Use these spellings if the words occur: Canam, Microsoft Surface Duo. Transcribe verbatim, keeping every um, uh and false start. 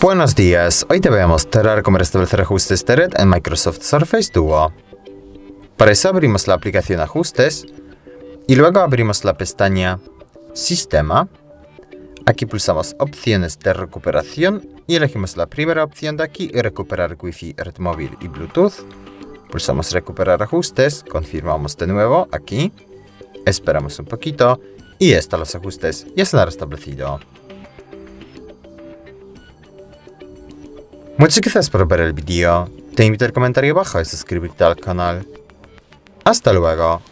Buenos días, hoy te voy a mostrar cómo restablecer ajustes de red en Microsoft Surface Duo. Para eso abrimos la aplicación Ajustes y luego abrimos la pestaña Sistema. Aquí pulsamos Opciones de recuperación y elegimos la primera opción de aquí, Recuperar Wi-Fi, red móvil y Bluetooth. Pulsamos Recuperar ajustes, confirmamos de nuevo aquí. Esperamos un poquito y ya están los ajustes, ya se han restablecido. Muchas gracias por ver el vídeo, te invito al comentario abajo y suscribirte al canal. Hasta luego.